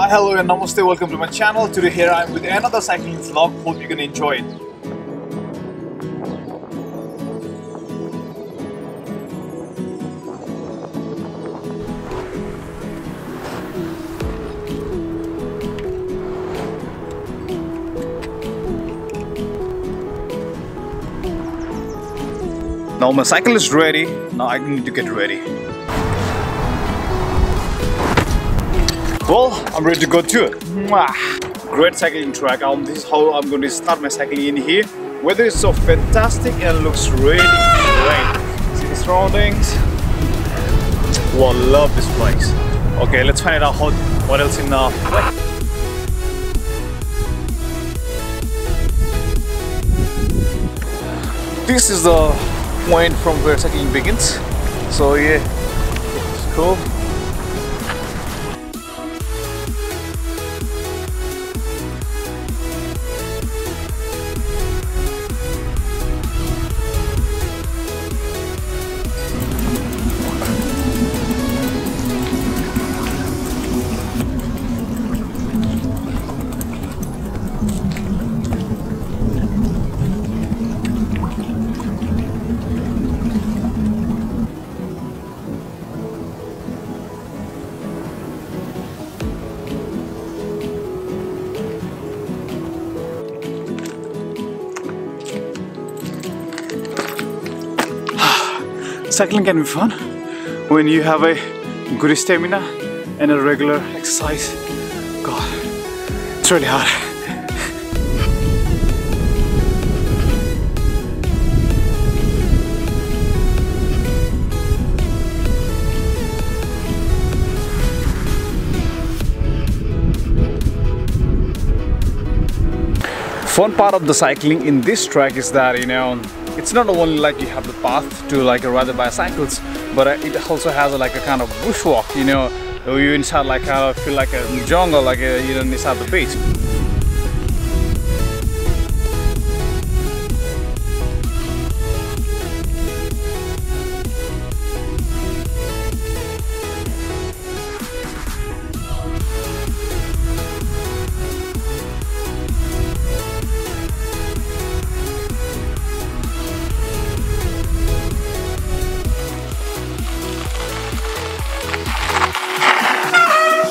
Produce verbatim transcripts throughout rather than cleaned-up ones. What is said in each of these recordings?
Hi, hello and namaste, welcome to my channel. Today here I am with another cycling vlog. Hope you can enjoy it. Now my cycle is ready, now I need to get ready. Well, I'm ready to go too. Great cycling track. Um, this is how I'm going to start my cycling in here. Weather is so fantastic and looks really great. See the surroundings? Wow, love this place. Okay, let's find out how, what else in uh, the... This is the point from where cycling begins. So yeah, it's cool. Cycling can be fun when you have a good stamina and a regular exercise. God, it's really hard. Fun part of the cycling in this track is that, you know, it's not only like you have the path to like ride bicycles, but it also has like a kind of bushwalk, you know, you inside like kind of feel like a jungle, like a, you know, inside the beach.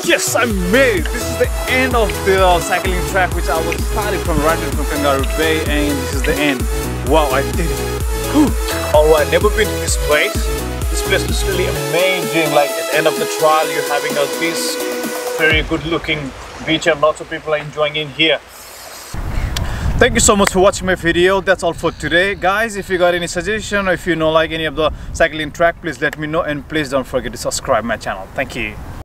Yes, I made it! This is the end of the uh, cycling track which I was starting from right from Kangaroo Bay, and this is the end. Wow, I did it! Alright, never been to this place. This place is really amazing. Like at the end of the trail, you're having uh, this very good looking beach and lots of people are enjoying in here. Thank you so much for watching my video. That's all for today. Guys, if you got any suggestion or if you know like any of the cycling track, please let me know and please don't forget to subscribe my channel. Thank you.